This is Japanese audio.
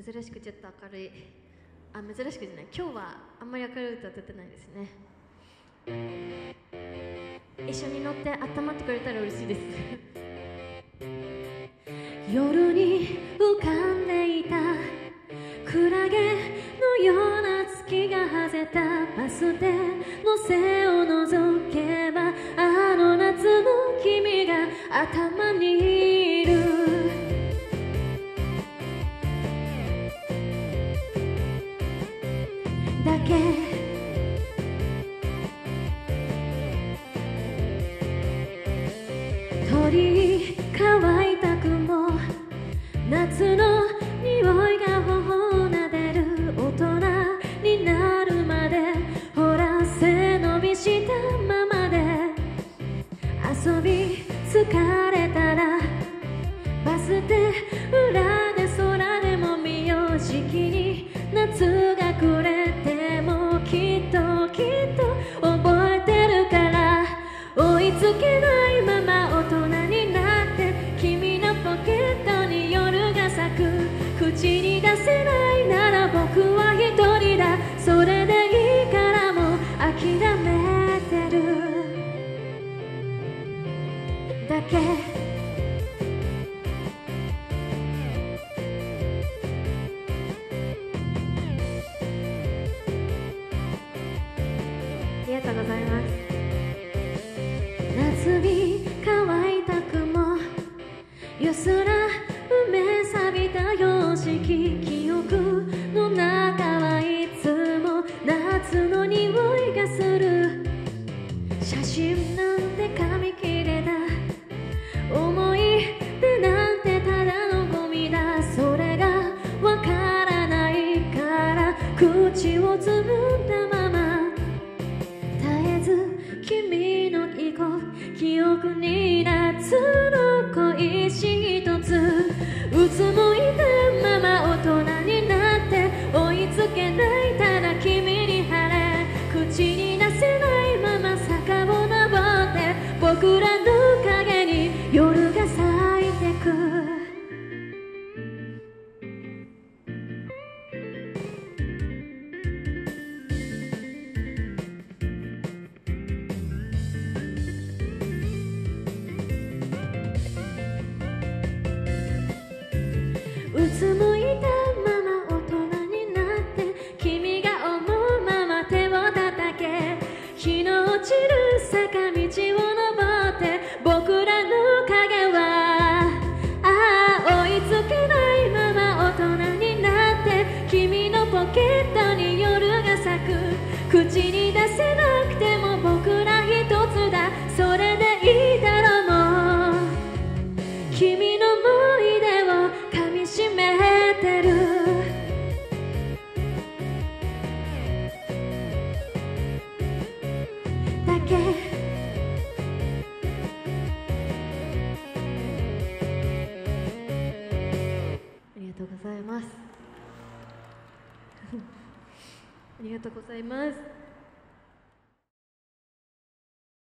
珍しくちょっと明るい、あ、珍しくじゃない、今日はあんまり明るい歌歌ってないですね。一緒に乗って温まってくれたら嬉しいです夜に浮かんでいたクラゲのような月がはぜたバス停の背を覗けばあの夏の君が頭にいるだけ鳥乾いた雲夏の匂いが頬なでる大人になるまでほら背伸びしたままで遊び疲れたらバス停裏で空でも見ようじきに夏が暮れつけないまま大人になって君のポケットに夜が咲く口に出せないなら僕は一人だそれでいいからもう諦めてるだけありがとうございます夏に乾いた雲よすら埋め錆びた様式記憶の中はいつも夏の匂いがする写真なんて紙切れだ思い出なんてただのゴミだそれがわからないから口をつぶんだまま絶えず君記憶に夏の恋し一つうつむいたまま大人になって追いつけないただ君に晴れ口に出せないまま坂を登って僕らの影に夜が咲いてくうつむいたまま大人になって君が思うまま手を叩け日の落ちる坂道を登って僕らの影はああ追いつけないまま大人になって君のポケットに夜が咲く口に出せなくても僕ら一つだそれでいいだろうもう君の思い出を閉めてるだけありがとうございますありがとうございます。